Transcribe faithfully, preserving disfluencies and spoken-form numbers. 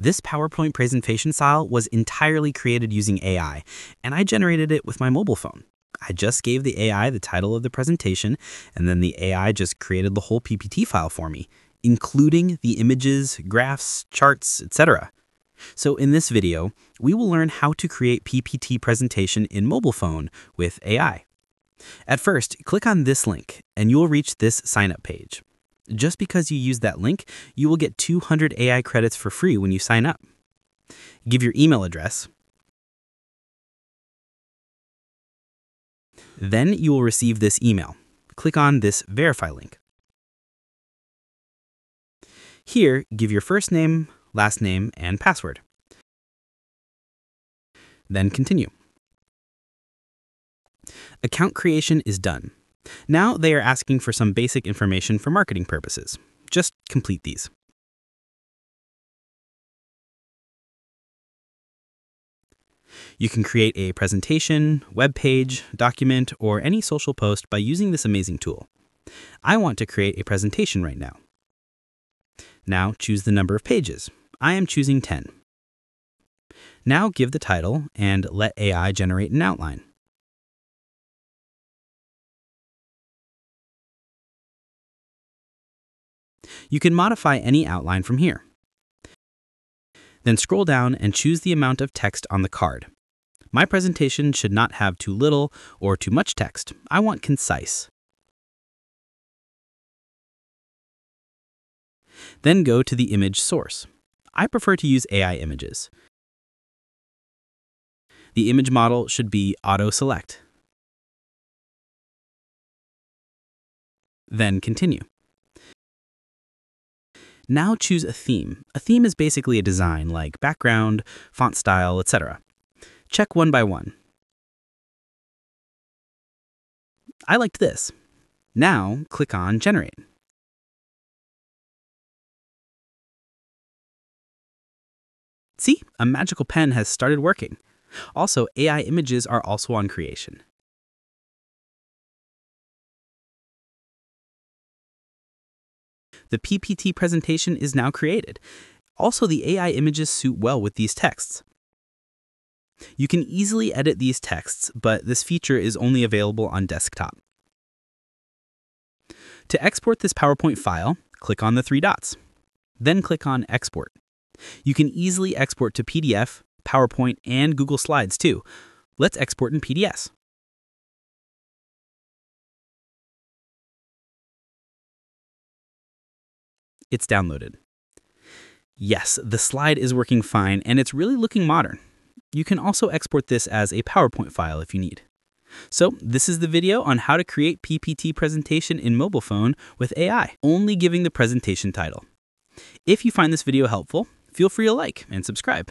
This PowerPoint presentation style was entirely created using A I, and I generated it with my mobile phone. I just gave the A I the title of the presentation, and then the A I just created the whole P P T file for me, including the images, graphs, charts, et cetera. So in this video, we will learn how to create P P T presentation in mobile phone with A I. At first, click on this link and you'll reach this sign-up page. Just because you use that link, you will get two hundred A I credits for free when you sign up. Give your email address. Then you will receive this email. Click on this verify link. Here, give your first name, last name, and password. Then continue. Account creation is done. Now they are asking for some basic information for marketing purposes. Just complete these. You can create a presentation, web page, document, or any social post by using this amazing tool. I want to create a presentation right now. Now choose the number of pages. I am choosing ten. Now give the title and let A I generate an outline. You can modify any outline from here. Then scroll down and choose the amount of text on the card. My presentation should not have too little or too much text. I want concise. Then go to the image source. I prefer to use A I images. The image model should be auto-select. Then continue. Now choose a theme. A theme is basically a design like background, font style, et cetera. Check one by one. I liked this. Now click on Generate. See, a magical pen has started working. Also, A I images are also on creation. The P P T presentation is now created. Also, the A I images suit well with these texts. You can easily edit these texts, but this feature is only available on desktop. To export this PowerPoint file, click on the three dots. Then click on Export. You can easily export to P D F, PowerPoint, and Google Slides too. Let's export in P D F. It's downloaded. Yes, the slide is working fine and it's really looking modern. You can also export this as a PowerPoint file if you need. So this is the video on how to create P P T presentation in mobile phone with A I, only giving the presentation title. If you find this video helpful, feel free to like and subscribe.